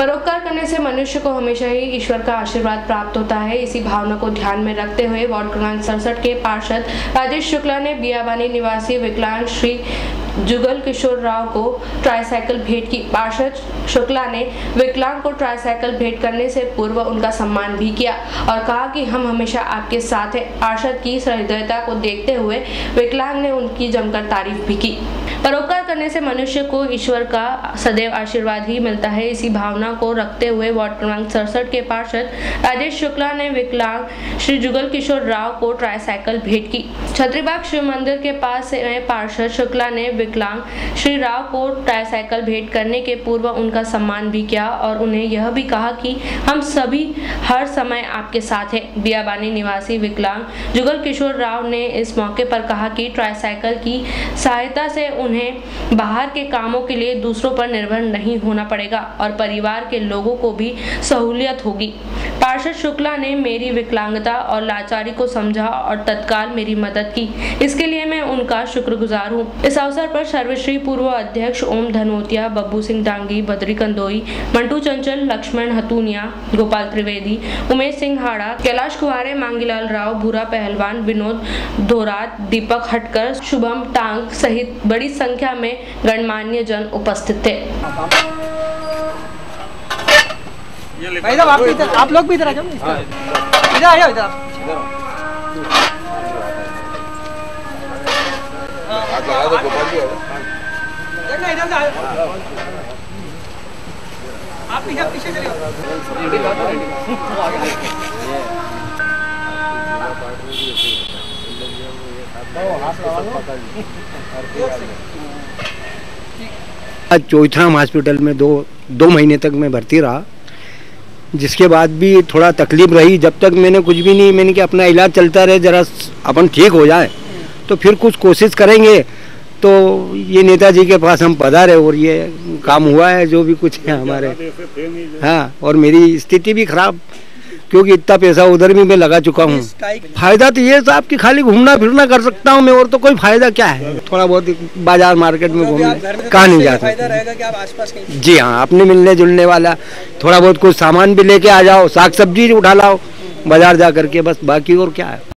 परोपकार करने से मनुष्य को हमेशा ही ईश्वर का आशीर्वाद प्राप्त होता है। इसी भावना को ध्यान में रखते हुए वार्ड क्रमांक 67 के पार्षद राजेश शुक्ला ने बियाबानी निवासी विकलांग श्री जुगल किशोर राव को ट्राईसाइकिल भेंट की। पार्षद शुक्ला ने विकलांग को ट्राईसाइकिल भेंट करने से पूर्व उनका सम्मान भी किया और कहा कि हम हमेशा आपके साथ हैं। पार्षद की सहृदयता को देखते हुए विकलांग ने उनकी जमकर तारीफ भी की। परोपकार करने से मनुष्य को ईश्वर का सदैव आशीर्वाद ही मिलता है। इसी भावना को रखते हुए वार्ड क्रमांक 67 के पार्षद राजेश शुक्ला ने विकलांग श्री जुगल किशोर राव को ट्राईसाइकिल भेंट की। छतरीबाग शिव मंदिर के पास पार्षद शुक्ला ने विकलांग श्री राव को ट्राईसाइकिल भेंट करने के पूर्व उनका सम्मान भी किया और उन्हें यह भी कहा कि हम सभी हर समय आपके साथ हैं। बियाबानी निवासी विकलांग जुगल किशोर राव ने इस मौके पर कहा कि ट्राईसाइकिल की सहायता से उन्हें बाहर के कामों के लिए दूसरों पर निर्भर नहीं होना पड़ेगा और परिवार के लोगों को भी सहूलियत होगी। पार्षद शुक्ला ने मेरी विकलांगता और लाचारी को समझा और तत्काल मेरी मदद की, इसके लिए मैं उनका शुक्रगुजार हूँ। इस अवसर पर सर्वश्री पूर्व अध्यक्ष ओम धनोतिया, बब्बू सिंह डांगी, बद्री कंदोई, मंटू चंचल, लक्ष्मण हतुनिया, गोपाल त्रिवेदी, उमेश सिंह हाड़ा, कैलाश कुहारे, मांगीलाल राव, भूरा पहलवान, विनोद धोरा, दीपक हटकर, शुभम टांग सहित बड़ी संख्या में गणमान्य जन उपस्थित थे। भाई आप लोग भी इधर आ जाओ, इधर आ जाओ, इधर आप पीछे पीछे चले जाओ। चोईथरा हॉस्पिटल में दो महीने तक मैं भर्ती रहा, जिसके बाद भी थोड़ा तकलीफ रही। जब तक मैंने कुछ भी नहीं, मैंने कि अपना इलाज चलता रहे, जरा अपन ठीक हो जाए तो फिर कुछ कोशिश करेंगे। तो ये नेताजी के पास हम पधारे और ये काम हुआ है जो भी कुछ है हमारे। हाँ, और मेरी स्थिति भी खराब, क्योंकि इतना पैसा उधर भी मैं लगा चुका हूँ। फायदा तो ये साहब कि खाली घूमना फिरना कर सकता हूँ मैं, और तो कोई फायदा क्या है। थोड़ा बहुत बाजार मार्केट में घूमना, कहाँ नहीं जाता। जी हाँ, अपने मिलने जुलने वाला थोड़ा बहुत कुछ सामान भी लेके आ जाओ, साग सब्जी उठा लाओ बाजार जा करके, बस। बाकी और क्या है।